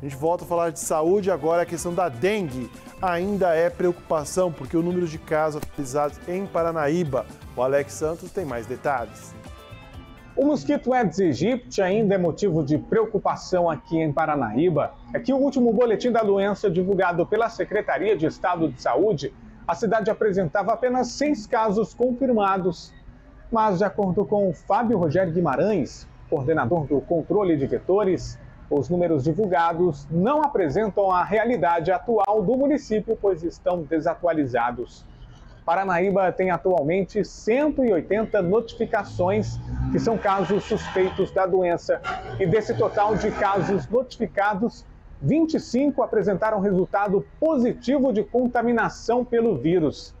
A gente volta a falar de saúde agora. A questão da dengue ainda é preocupação, porque o número de casos atualizados em Paranaíba. O Alex Santos tem mais detalhes. O mosquito Aedes aegypti ainda é motivo de preocupação aqui em Paranaíba. Aqui o último boletim da doença divulgado pela Secretaria de Estado de Saúde, a cidade apresentava apenas 6 casos confirmados. Mas, de acordo com o Fábio Rogério Guimarães, coordenador do controle de vetores, os números divulgados não apresentam a realidade atual do município, pois estão desatualizados. Paranaíba tem atualmente 180 notificações, que são casos suspeitos da doença. E desse total de casos notificados, 25 apresentaram resultado positivo de contaminação pelo vírus.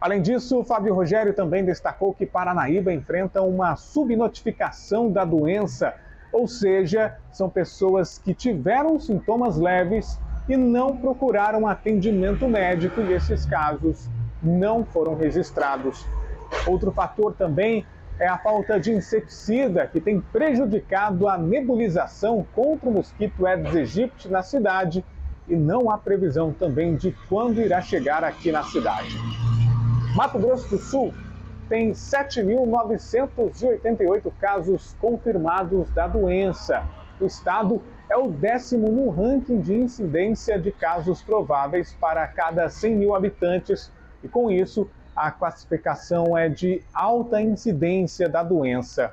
Além disso, o Fábio Rogério também destacou que Paranaíba enfrenta uma subnotificação da doença, ou seja, são pessoas que tiveram sintomas leves e não procuraram atendimento médico, e esses casos não foram registrados. Outro fator também é a falta de inseticida, que tem prejudicado a nebulização contra o mosquito Aedes aegypti na cidade, e não há previsão também de quando irá chegar aqui na cidade. Mato Grosso do Sul tem 7.988 casos confirmados da doença. O estado é o 10º no ranking de incidência de casos prováveis para cada 100 mil habitantes, e com isso, a classificação é de alta incidência da doença.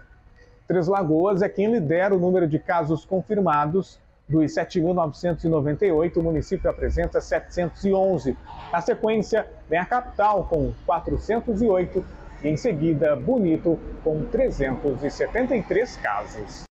Três Lagoas é quem lidera o número de casos confirmados. Dos 7.998, o município apresenta 711. Na sequência, vem a capital com 408 e, em seguida, Bonito com 373 casos.